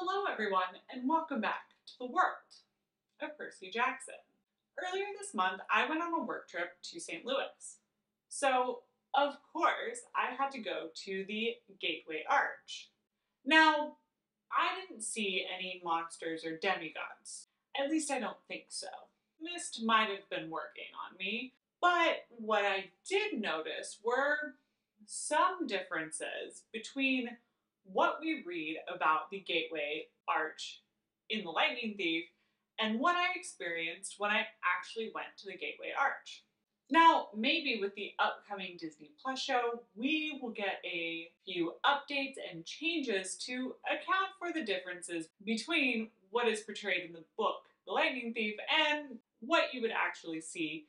Hello everyone, and welcome back to the world of Percy Jackson. Earlier this month, I went on a work trip to St. Louis. So, of course, I had to go to the Gateway Arch. Now, I didn't see any monsters or demigods. At least I don't think so. Mist might have been working on me, but what I did notice were some differences between what we read about the Gateway Arch in The Lightning Thief and what I experienced when I actually went to the Gateway Arch. Now, maybe with the upcoming Disney Plus show, we will get a few updates and changes to account for the differences between what is portrayed in the book, The Lightning Thief, and what you would actually see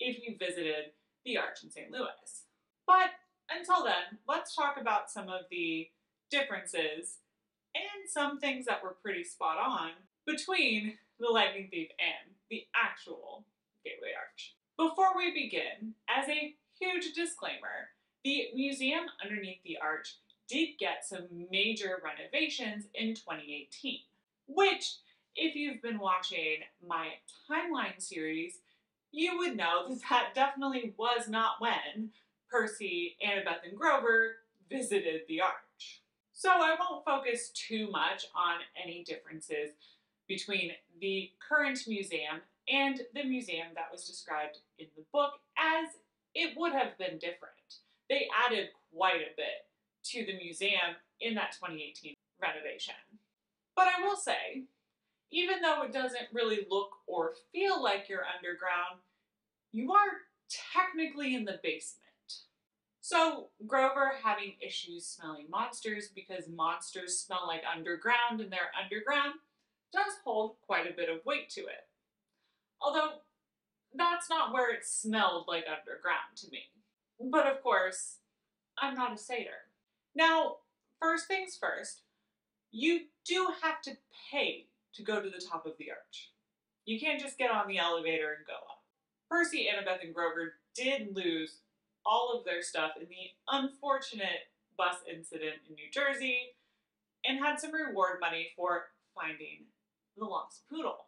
if you visited the Arch in St. Louis. But until then, let's talk about some of the differences and some things that were pretty spot on between The Lightning Thief and the actual Gateway Arch. Before we begin, as a huge disclaimer, the museum underneath the arch did get some major renovations in 2018, which, if you've been watching my timeline series, you would know that that definitely was not when Percy, Annabeth, and Grover visited the arch. So I won't focus too much on any differences between the current museum and the museum that was described in the book, as it would have been different. They added quite a bit to the museum in that 2018 renovation. But I will say, even though it doesn't really look or feel like you're underground, you are technically in the basement. So Grover having issues smelling monsters because monsters smell like underground and they're underground does hold quite a bit of weight to it. Although that's not where it smelled like underground to me. But of course, I'm not a satyr. Now, first things first, you do have to pay to go to the top of the arch. You can't just get on the elevator and go up. Percy, Annabeth, and Grover did lose all of their stuff in the unfortunate bus incident in New Jersey and had some reward money for finding the lost poodle.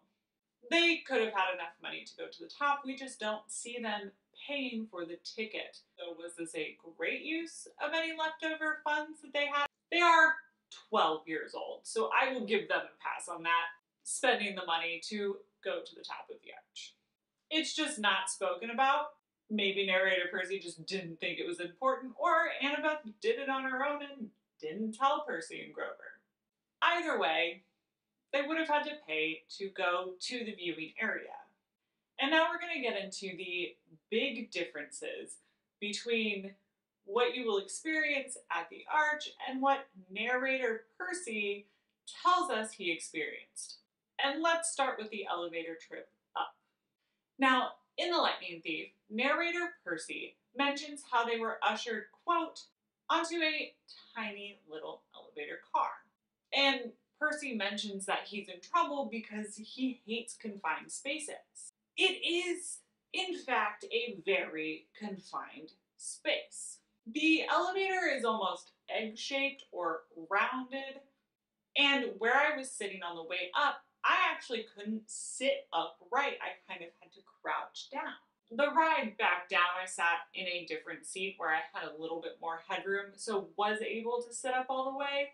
They could have had enough money to go to the top, we just don't see them paying for the ticket. So was this a great use of any leftover funds that they had? They are 12 years old, so I will give them a pass on that, spending the money to go to the top of the arch. It's just not spoken about. Maybe narrator Percy just didn't think it was important, or Annabeth did it on her own and didn't tell Percy and Grover. Either way, they would have had to pay to go to the viewing area. And now we're going to get into the big differences between what you will experience at the arch and what narrator Percy tells us he experienced. And let's start with the elevator trip up. Now, in The Lightning Thief, narrator Percy mentions how they were ushered, quote, onto a tiny little elevator car. And Percy mentions that he's in trouble because he hates confined spaces. It is, in fact, a very confined space. The elevator is almost egg-shaped or rounded, and where I was sitting on the way up, I actually couldn't sit upright. I kind of had to crouch down. The ride back down, I sat in a different seat where I had a little bit more headroom, so was able to sit up all the way,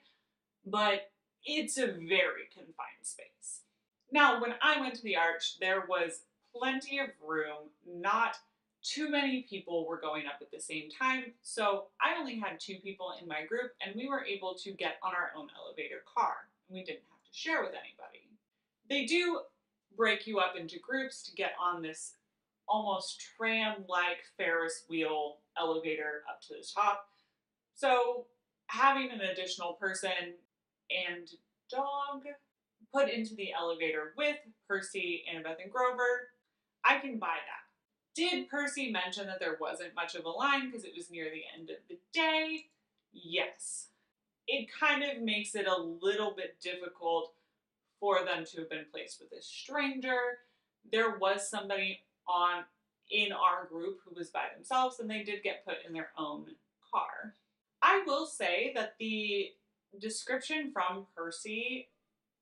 but it's a very confined space. Now, when I went to the arch, there was plenty of room. Not too many people were going up at the same time, so I only had two people in my group, and we were able to get on our own elevator car, and we didn't have to share with anybody. They do break you up into groups to get on this almost tram-like Ferris wheel elevator up to the top, so having an additional person and dog put into the elevator with Percy, Annabeth, and Grover, I can buy that. Did Percy mention that there wasn't much of a line because it was near the end of the day? Yes. It kind of makes it a little bit difficult for them to have been placed with a stranger. There was somebody in our group who was by themselves, and they did get put in their own car. I will say that the description from Percy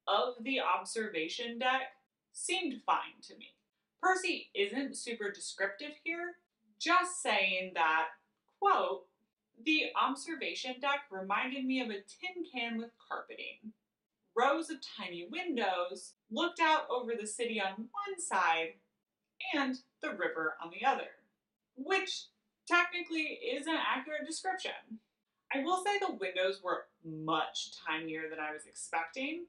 of the observation deck seemed fine to me. Percy isn't super descriptive here, just saying that, quote, the observation deck reminded me of a tin can with carpeting. Rows of tiny windows looked out over the city on one side and the river on the other, which technically is an accurate description. I will say the windows were much tinier than I was expecting,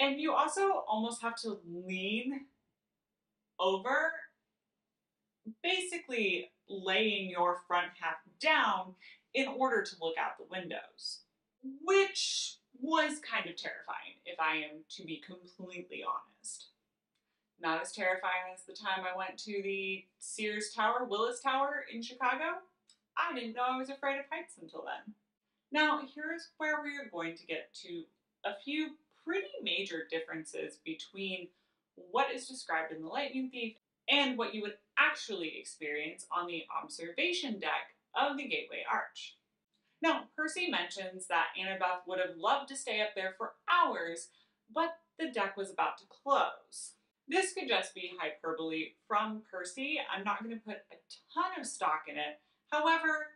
and you also almost have to lean over, basically laying your front half down in order to look out the windows, which was kind of terrifying, if I am to be completely honest. Not as terrifying as the time I went to the Sears Tower, Willis Tower in Chicago. I didn't know I was afraid of heights until then. Now, here's where we are going to get to a few pretty major differences between what is described in The Lightning Thief and what you would actually experience on the observation deck of the Gateway Arch. Now, Percy mentions that Annabeth would have loved to stay up there for hours, but the deck was about to close. This could just be hyperbole from Percy. I'm not going to put a ton of stock in it. However,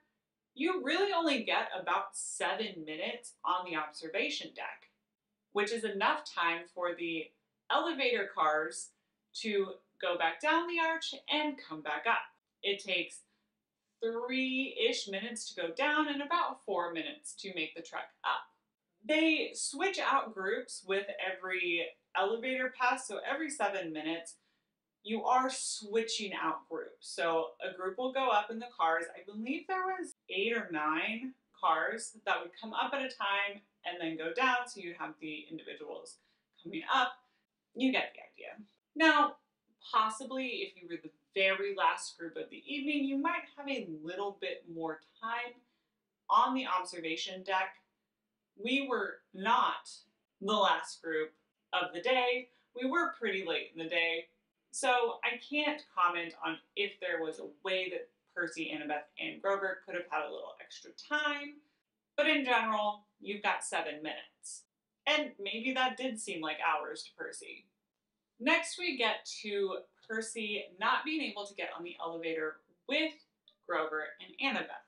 you really only get about 7 minutes on the observation deck, which is enough time for the elevator cars to go back down the arch and come back up. It takes 3-ish minutes to go down and about 4 minutes to make the trek up. They switch out groups with every elevator pass, so every 7 minutes you are switching out groups. So a group will go up in the cars. I believe there was 8 or 9 cars that would come up at a time and then go down, so you'd have the individuals coming up. You get the idea. Now, possibly if you were the very last group of the evening, you might have a little bit more time on the observation deck. We were not the last group of the day. We were pretty late in the day, so I can't comment on if there was a way that Percy, Annabeth, and Grover could have had a little extra time, but in general, you've got 7 minutes. And maybe that did seem like hours to Percy. Next, we get to Percy not being able to get on the elevator with Grover and Annabeth.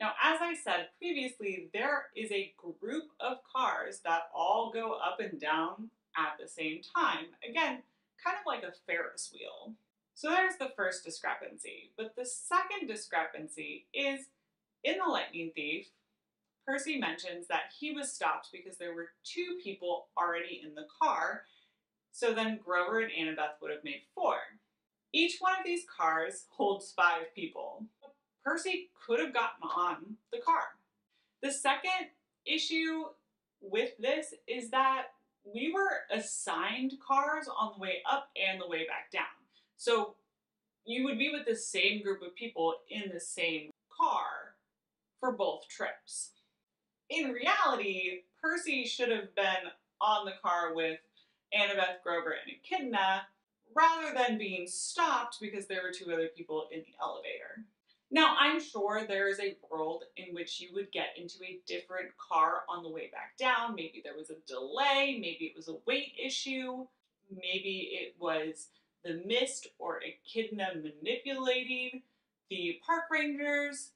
Now, as I said previously, there is a group of cars that all go up and down at the same time. Again, kind of like a Ferris wheel. So there's the first discrepancy. But the second discrepancy is in The Lightning Thief, Percy mentions that he was stopped because there were 2 people already in the car. So then Grover and Annabeth would have made 4. Each one of these cars holds 5 people. Percy could have gotten on the car. The second issue with this is that we were assigned cars on the way up and the way back down. So you would be with the same group of people in the same car for both trips. In reality, Percy should have been on the car with Annabeth, Grover, and Echidna, rather than being stopped because there were 2 other people in the elevator. Now, I'm sure there is a world in which you would get into a different car on the way back down. Maybe there was a delay, maybe it was a weight issue, maybe it was the mist or Echidna manipulating the park rangers,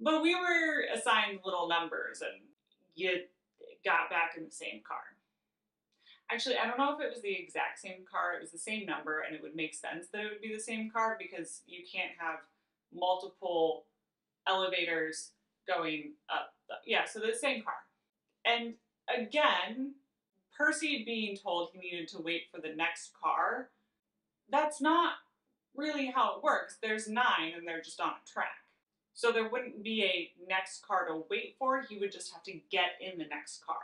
but we were assigned little numbers and you got back in the same car. Actually, I don't know if it was the exact same car, it was the same number, and it would make sense that it would be the same car because you can't have multiple elevators going up. Yeah, so the same car. And again, Percy being told he needed to wait for the next car, that's not really how it works. There's 9 and they're just on a track. So there wouldn't be a next car to wait for, he would just have to get in the next car.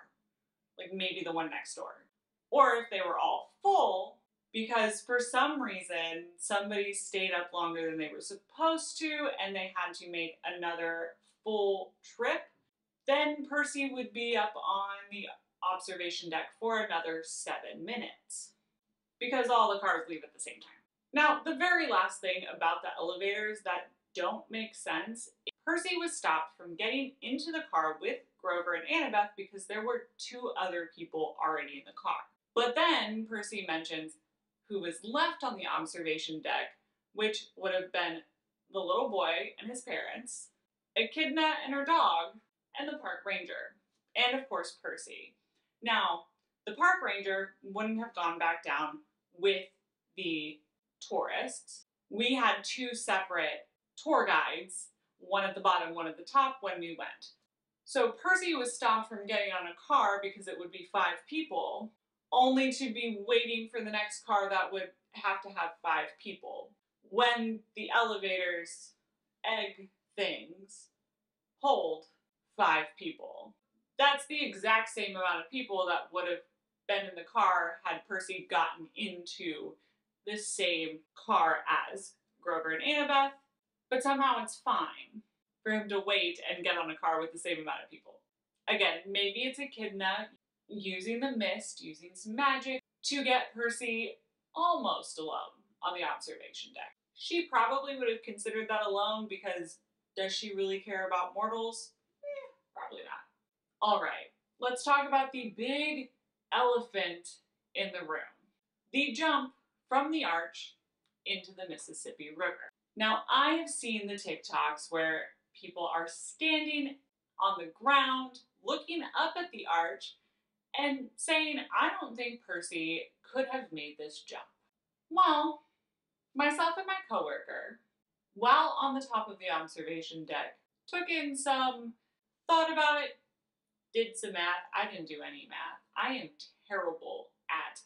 Like maybe the one next door. Or if they were all full, because for some reason somebody stayed up longer than they were supposed to and they had to make another full trip, then Percy would be up on the observation deck for another 7 minutes because all the cars leave at the same time. Now, the very last thing about the elevators that don't make sense, Percy was stopped from getting into the car with Grover and Annabeth because there were 2 other people already in the car. But then Percy mentions who was left on the observation deck, which would have been the little boy and his parents, Echidna and her dog, and the park ranger, and of course Percy. Now, the park ranger wouldn't have gone back down with the tourists. We had two separate tour guides, one at the bottom, one at the top, when we went. So Percy was stopped from getting on a car because it would be 5 people, only to be waiting for the next car that would have to have 5 people. When the elevators egg things hold 5 people. That's the exact same amount of people that would have been in the car had Percy gotten into the same car as Grover and Annabeth, but somehow it's fine for him to wait and get on a car with the same amount of people. Again, maybe it's Echidna using the mist, using some magic to get Percy almost alone on the observation deck. She probably would have considered that alone because does she really care about mortals? Probably not. All right, let's talk about the big elephant in the room. The jump from the arch into the Mississippi River. Now, I have seen the TikToks where people are standing on the ground, looking up at the arch, and saying, I don't think Percy could have made this jump. Well, myself and my coworker, while on the top of the observation deck, took in some, thought about it, did some math. I didn't do any math. I am terrible at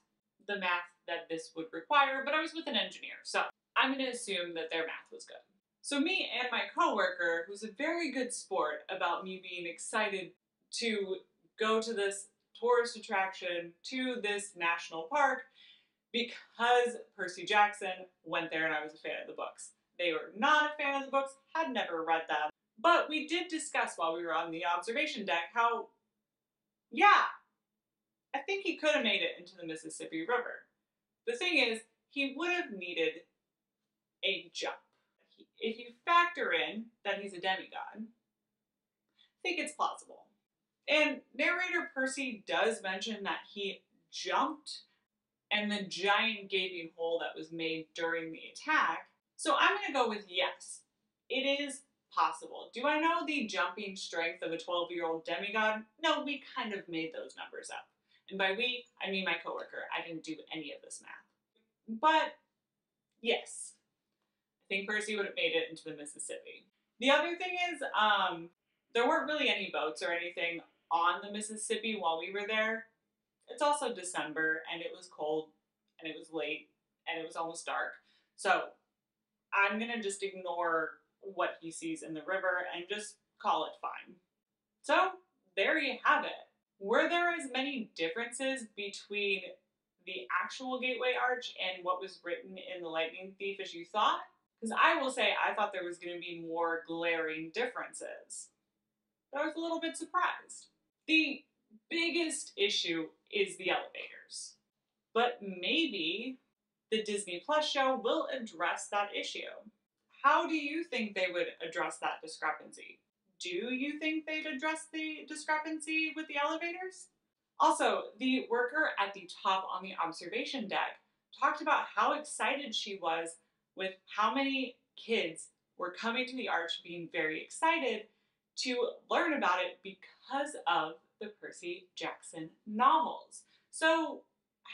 the math that this would require, but I was with an engineer, so I'm going to assume that their math was good. So me and my coworker, who's a very good sport about me being excited to go to this tourist attraction, to this national park, because Percy Jackson went there and I was a fan of the books. They were not a fan of the books, had never read them, but we did discuss while we were on the observation deck how, yeah, I think he could have made it into the Mississippi River. The thing is, he would have needed a jump. If you factor in that he's a demigod, I think it's plausible. And narrator Percy does mention that he jumped and the giant gaping hole that was made during the attack. So I'm going to go with yes. It is possible. Do I know the jumping strength of a 12-year-old demigod? No, we kind of made those numbers up. And by we, I mean my coworker. I didn't do any of this math. But yes, I think Percy would have made it into the Mississippi. The other thing is, there weren't really any boats or anything on the Mississippi while we were there. It's also December, and it was cold, and it was late, and it was almost dark. So I'm going to just ignore what he sees in the river and just call it fine. So there you have it. Were there as many differences between the actual Gateway Arch and what was written in The Lightning Thief as you thought? Because I will say I thought there was going to be more glaring differences. I was a little bit surprised. The biggest issue is the elevators. But maybe the Disney Plus show will address that issue. How do you think they would address that discrepancy? Do you think they'd address the discrepancy with the elevators? Also, the worker at the top on the observation deck talked about how excited she was with how many kids were coming to the arch being very excited to learn about it because of the Percy Jackson novels. So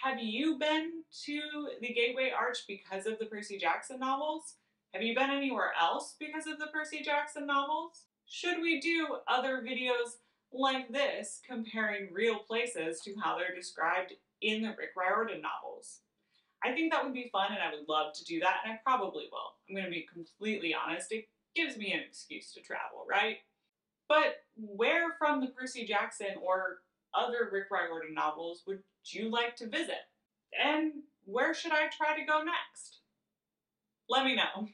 have you been to the Gateway Arch because of the Percy Jackson novels? Have you been anywhere else because of the Percy Jackson novels? Should we do other videos like this comparing real places to how they're described in the Rick Riordan novels? I think that would be fun and I would love to do that, and I probably will. I'm going to be completely honest, it gives me an excuse to travel, right? But where from the Percy Jackson or other Rick Riordan novels would you like to visit? And where should I try to go next? Let me know.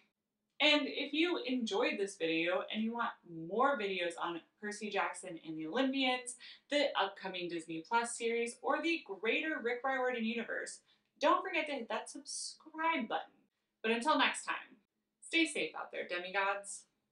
And if you enjoyed this video and you want more videos on Percy Jackson and the Olympians, the upcoming Disney Plus series, or the greater Rick Riordan universe, don't forget to hit that subscribe button. But until next time, stay safe out there, demigods.